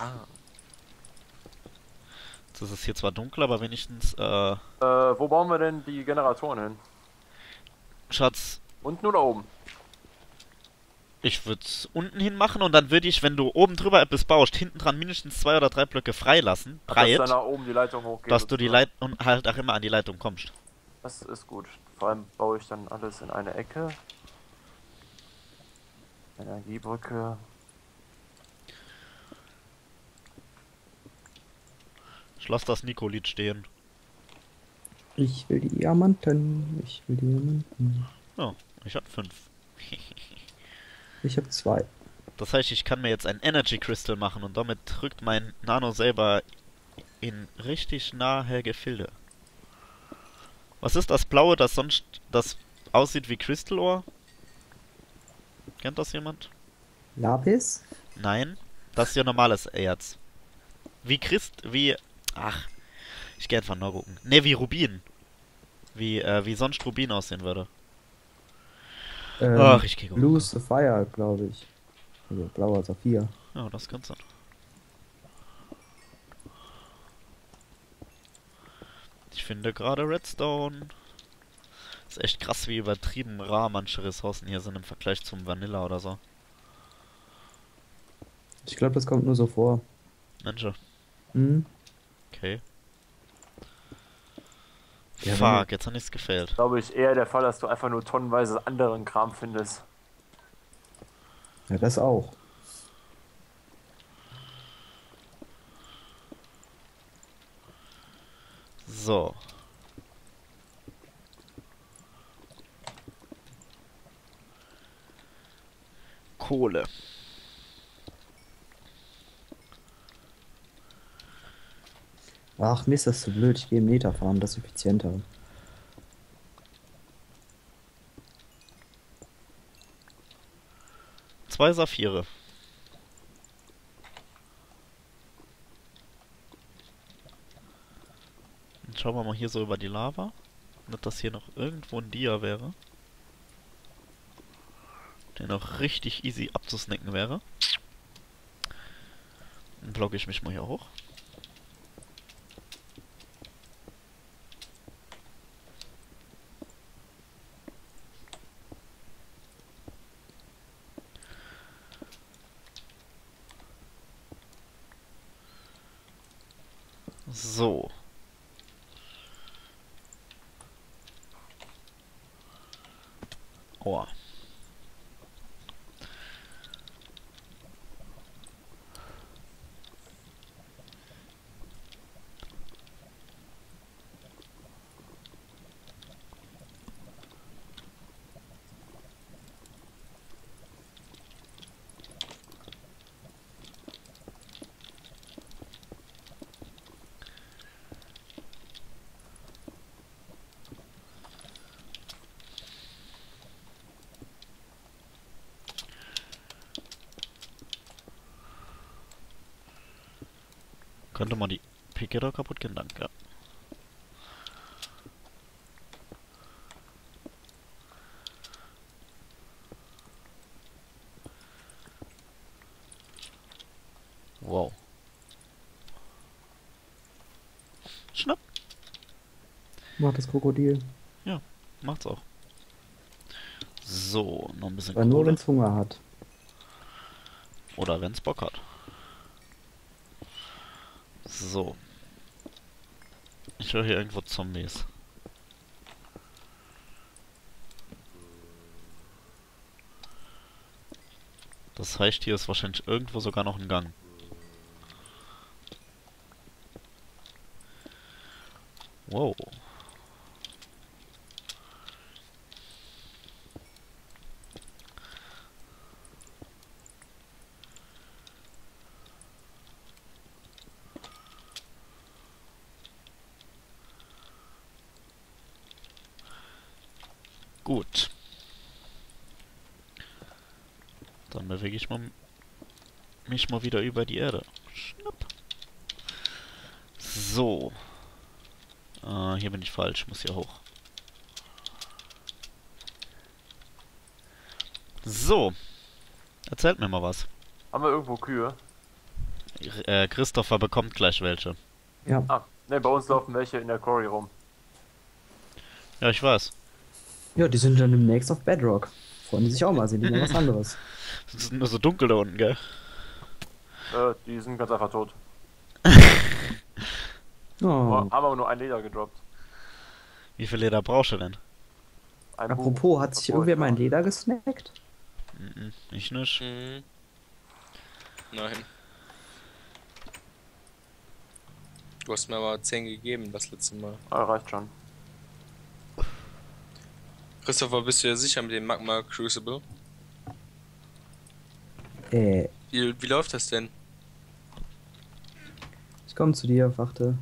Ah. Das ist hier zwar dunkel, aber wenigstens, wo bauen wir denn die Generatoren hin? Schatz. Unten oder oben? Ich würde es unten hin machen und dann würde ich, wenn du oben drüber etwas baust, hinten dran mindestens 2 oder 3 Blöcke freilassen. Breit, dass dann nach oben die Leitung hochgeht. Dass du die Leitung halt auch immer an die Leitung kommst. Das ist gut. Vor allem baue ich dann alles in eine Ecke. Energiebrücke. Ich lasse das Nikolid stehen. Ich will die Diamanten. Ich will die Diamanten. Oh, ich habe 5. Ich habe 2. Das heißt, ich kann mir jetzt ein Energy Crystal machen und damit rückt mein Nano selber in richtig nahe Gefilde. Was ist das Blaue, das sonst das aussieht wie Crystal Ohr? Kennt das jemand? Lapis? Nein, das ist ja normales Erz. Wie ach, ich geh einfach neu gucken. Ne, wie Rubin. Wie sonst Rubin aussehen würde. Ach, ich gehe Blue Saphir, glaube ich. Also blauer Saphir. Ja, das kann's sein. Ich finde gerade Redstone. Ist echt krass, wie übertrieben rar manche Ressourcen hier sind im Vergleich zum Vanilla oder so. Ich glaube, das kommt nur so vor. Manche. Mhm. Okay. Ja, fuck, jetzt hat nichts gefehlt. Glaube ich eher der Fall, dass du einfach nur tonnenweise anderen Kram findest. Ja, das auch. So. Kohle. Ach Mist, das ist so blöd. Ich gehe im Nether farmen, das ist effizienter. Zwei Saphire. Dann schauen wir mal hier so über die Lava. Nicht, dass hier noch irgendwo ein Dia wäre. Der noch richtig easy abzusnacken wäre. Dann blocke ich mich mal hier hoch. So. Oha. Könnte man die Piketa kaputt gehen, danke. Wow. Schnapp. Macht das Krokodil. Ja, macht's auch. So, noch ein bisschen Kohle. Nur wenn's Hunger hat. Oder wenn's Bock hat. So. Ich höre hier irgendwo Zombies. Das heißt, hier ist wahrscheinlich irgendwo sogar noch ein Gang. Wow. Gut. Dann bewege ich mich mal wieder über die Erde. Schnapp. So. Hier bin ich falsch. Muss hier hoch. So. Erzählt mir mal was. Haben wir irgendwo Kühe? Christopher bekommt gleich welche. Ja. Ah, ne, bei uns laufen welche in der Quarry rum. Ja, ich weiß. Ja, die sind dann demnächst auf Bedrock. Freuen die sich auch mal, sehen die mal was anderes. Es ist nur so dunkel da unten, gell? Die sind ganz einfach tot. Oh. Haben aber nur ein Leder gedroppt. Wie viel Leder brauchst du denn? Ein Apropos, hat sich irgendwer mein Leder gesnackt? Ich nicht. Mhm. Nein. Du hast mir aber 10 gegeben das letzte Mal. Ah, reicht schon. Christopher, bist du ja sicher mit dem Magma Crucible? Wie läuft das denn? Ich komme zu dir, warte.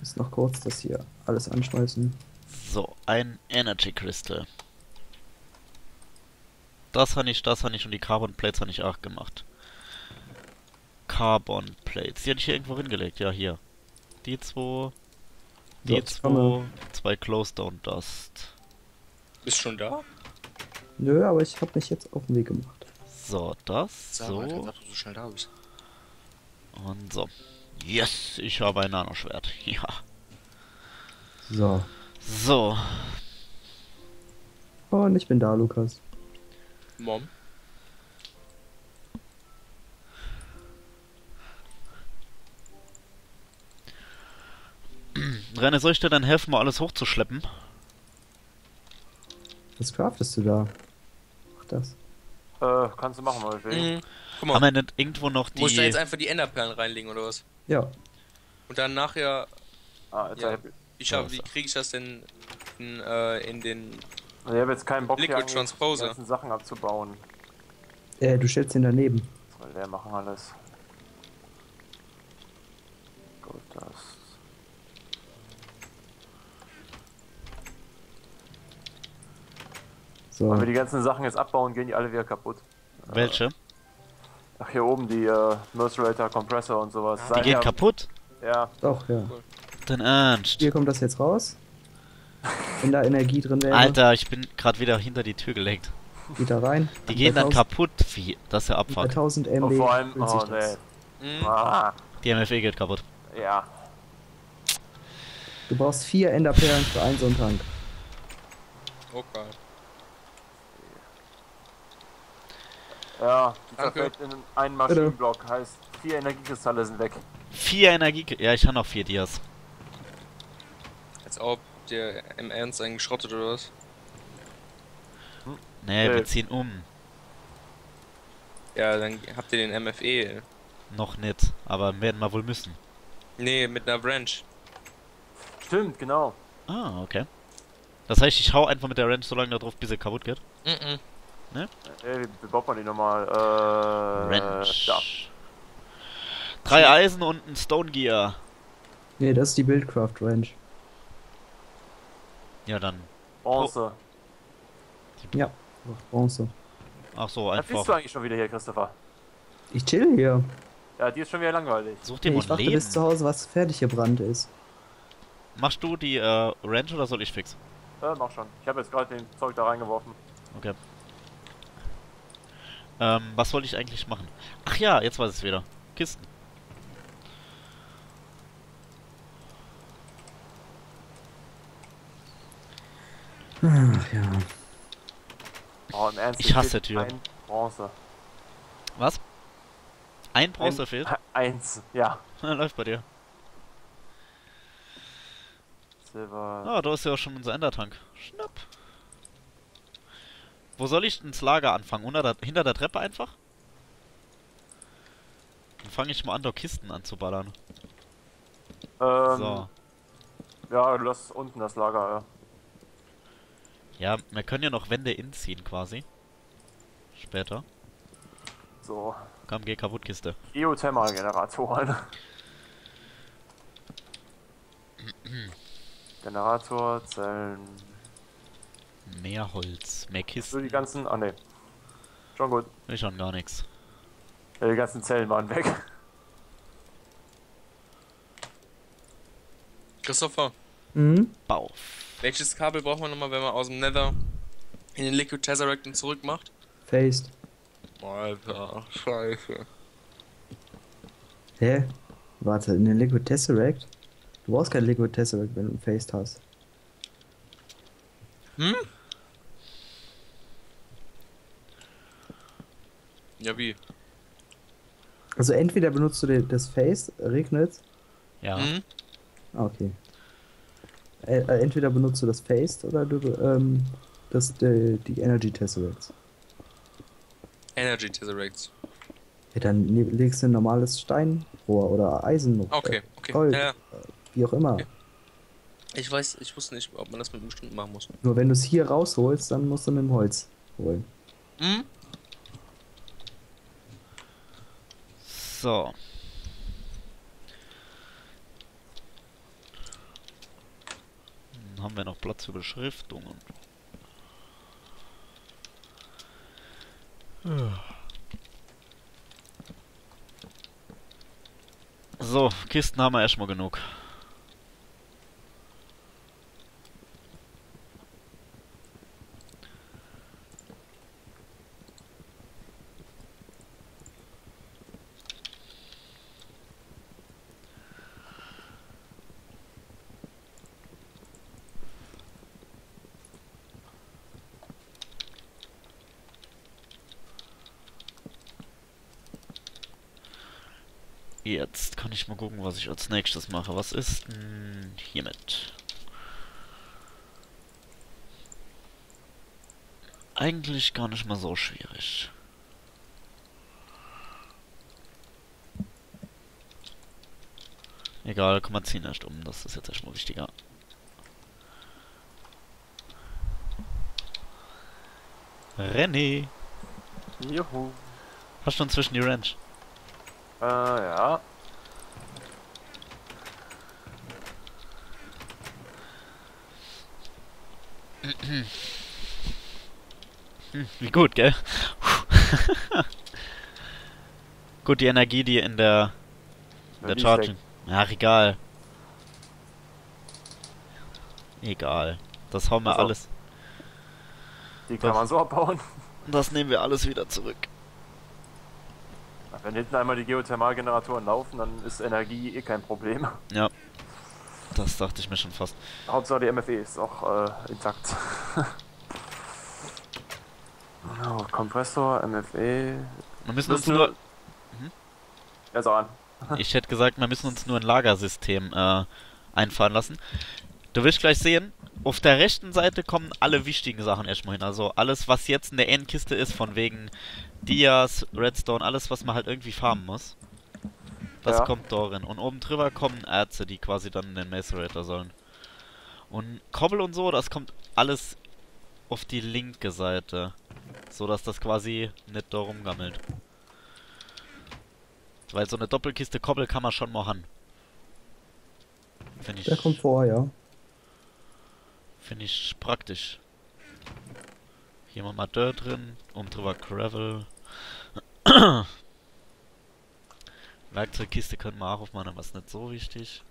Ist noch kurz das hier alles anschmeißen. So, ein Energy Crystal. Das habe ich und die Carbon Plates habe ich auch gemacht. Carbon Plates. Die hätte ich hier irgendwo hingelegt, ja hier. Die zwei. Die zwei. Zwei Close Down Dust. Bist schon da? Nö, aber ich habe mich jetzt auf den Weg gemacht. So, das. So. Alter, dass du so schnell da bist. Und so. Yes, ich habe ein Nanoschwert. Ja. So. So. Und ich bin da, Lukas. Mom. Renne, soll ich dir dann helfen, mal alles hochzuschleppen? Was craftest du da? Mach das. Kannst du machen, meinetwegen. Mhm. Guck mal. Haben wir nicht irgendwo noch die... Muss ich da jetzt einfach die Enderperlen reinlegen, oder was? Ja. Und dann nachher... Ah, jetzt ja. Wie kriege ich das denn in den... Also ich habe jetzt keinen Bock, Liquid Transposer, die ganzen Sachen abzubauen. Du stellst den daneben. Soll der machen alles. Gut, das... So. Wenn wir die ganzen Sachen jetzt abbauen, gehen die alle wieder kaputt. Welche? Ach, hier oben die Mercerator, Compressor und sowas. Die gehen kaputt? Ja. Doch, ja. Cool. Dein Ernst. Hier kommt das jetzt raus. Wenn da Energie drin wäre. Alter, ich bin gerade wieder hinter die Tür gelegt. Wieder rein. Die gehen dann kaputt, wie das ist ja Abfahrt. 1000 MB. Und vor allem, oh nee. Die MFE geht kaputt. Ja. Du brauchst 4 Enderperlen für einen so einen Tank. Okay. Ja, die perfekt in einen Maschinenblock, heißt 4 Energiekristalle sind weg. 4 Energiekristalle? Ja, ich habe noch 4 Dias. Als ob der im Ernst einen geschrottet oder was? Hm? Nee, wir ziehen um. Ja, dann habt ihr den MFE. Noch nicht, aber werden wir wohl müssen. Nee, mit einer Wrench. Stimmt, genau. Ah, okay. Das heißt, ich hau einfach mit der Wrench so lange da drauf, bis er kaputt geht? Mhm. Ne? Ey, wie baut man die nochmal? Ranch. Da. 3 Eisen und ein Stone Gear. Ne, das ist die Buildcraft Ranch. Ja, dann. Bronze. Ja, Bronze. Ach so, einfach. Was bist du eigentlich schon wieder hier, Christopher? Ich chill hier. Ja, die ist schon wieder langweilig. Such dir mal ein Leben. Ich dachte, bis zu Hause was fertig gebrannt ist. Machst du die Ranch oder soll ich fix? Mach schon. Ich habe jetzt gerade den Zeug da reingeworfen. Okay. Was wollte ich eigentlich machen? Ach ja, jetzt weiß ich es wieder. Kisten. Ach ja. Oh, im Ernst, ich hasse Türen. Ein Bronze. Was? Ein Bronze fehlt? Eins, ja. Läuft bei dir. Silber. Ah, da ist ja auch schon unser Endertank. Schnapp. Wo soll ich denn ins Lager anfangen? Hinter der Treppe einfach? Dann fange ich mal an, da Kisten anzuballern. So. Ja, lass unten das Lager, ja. Ja, wir können ja noch Wände inziehen quasi. Später. So. Komm, geh kaputt, Kiste. Geothermalgenerator. Generator, Zellen... Mehr Holz, mehr Kisten. So die ganzen... Ah ne. Schon gut. Ich schon gar nichts. Ja, die ganzen Zellen waren weg. Christopher. Mhm? Bau. Welches Kabel braucht man nochmal, wenn man aus dem Nether in den Liquid Tesseract zurück macht? Faced. Alter, scheiße. Hä? Warte, in den Liquid Tesseract? Du brauchst kein Liquid Tesseract, wenn du ein Faced hast. Hm? Ja, wie? Also entweder benutzt du das Face, regnet. Ja. Mhm. Okay. Entweder benutzt du das Face oder du die Energy Tesseracts. Energy Tesseracts. Ja, dann legst du ein normales Steinrohr oder Eisenrohr. Okay, okay. Gold, ja. Wie auch immer. Okay. Ich wusste nicht, ob man das mit einem bestimmten machen muss. Nur wenn du es hier rausholst, dann musst du mit dem Holz holen. Mhm. So. Dann haben wir noch Platz für Beschriftungen. So, Kisten haben wir erstmal genug. Jetzt kann ich mal gucken, was ich als nächstes mache. Was ist denn hiermit? Eigentlich gar nicht mal so schwierig. Egal, komm, wir ziehen erst um. Das ist jetzt erstmal wichtiger. René! Juhu! Hast du inzwischen die Ranch? Ja. Wie gut, gell? Gut, die Energie, die in der Charging. Ach, egal. Egal. Das hauen wir also, alles. Die kann man so abbauen. Das nehmen wir alles wieder zurück. Wenn hinten einmal die Geothermalgeneratoren laufen, dann ist Energie eh kein Problem. Ja, das dachte ich mir schon fast. Hauptsache die MFE ist auch intakt. Oh, Compressor, MFE... Wir müssen uns nur... Hm? Ja, so an. Ich hätte gesagt, wir müssen uns nur ein Lagersystem einfahren lassen. Du wirst gleich sehen, auf der rechten Seite kommen alle wichtigen Sachen erstmal hin. Also alles, was jetzt in der Endkiste ist, von wegen Dias, Redstone, alles, was man halt irgendwie farmen muss. Das kommt da rein. Und oben drüber kommen Erze, die quasi dann in den Mercerator sollen. Und Kobbel und so, das kommt alles auf die linke Seite. So dass das quasi nicht da rumgammelt. Weil so eine Doppelkiste Kobbel kann man schon mal haben. Find ich. Der kommt vor, ja. Finde ich praktisch. Hier machen wir Dirt drin, um drüber Gravel. Werkzeugkiste können wir auch aufmachen, aber ist nicht so wichtig.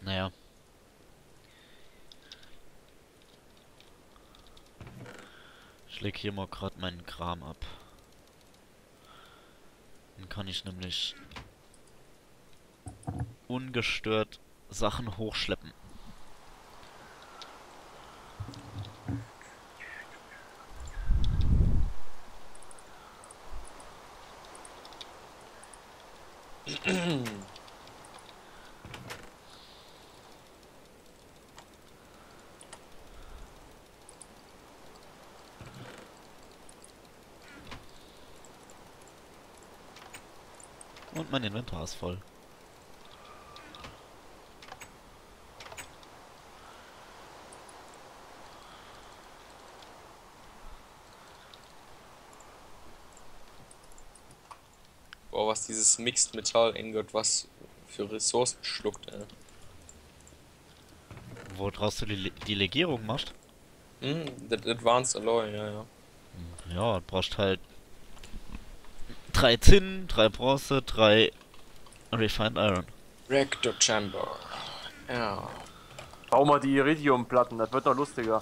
Naja. Ich lege hier mal gerade meinen Kram ab. Dann kann ich nämlich ungestört Sachen hochschleppen. Und mein Inventar ist voll. Was dieses Mixed Metall Ingot was für Ressourcen schluckt, ey. Wo draus du die Legierung machst? Das Advanced Alloy, ja, ja. Ja, du brauchst halt 3 Zinn, 3 Bronze, 3 Refined Iron. Rector Chamber. Ja. Bau mal die Iridium-Platten, das wird doch lustiger.